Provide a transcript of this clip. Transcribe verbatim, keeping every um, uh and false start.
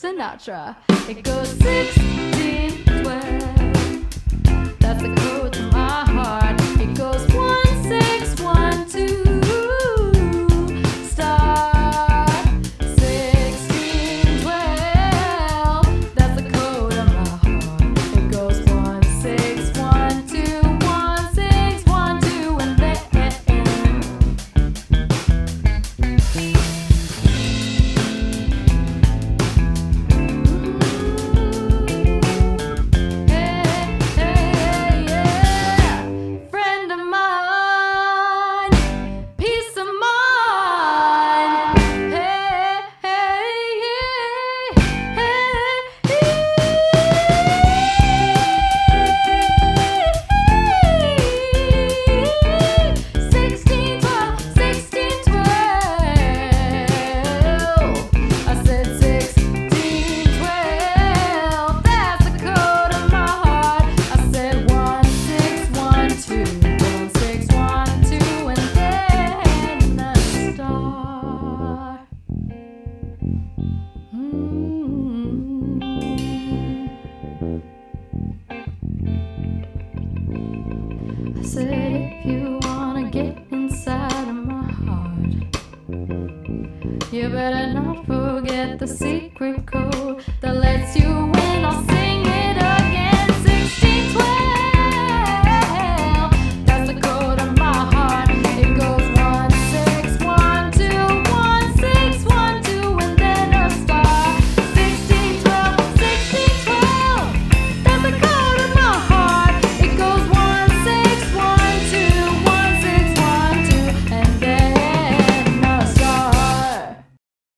Sinatra. It goes sixteen, twelve. That's the code to my heart. It goes one, six, one, two. Star sixteen, twelve. That's the code of my heart. It goes one, six, one, two, one, six, one, two, and then. I said, if you wanna get inside of my heart, you better not forget the secret code.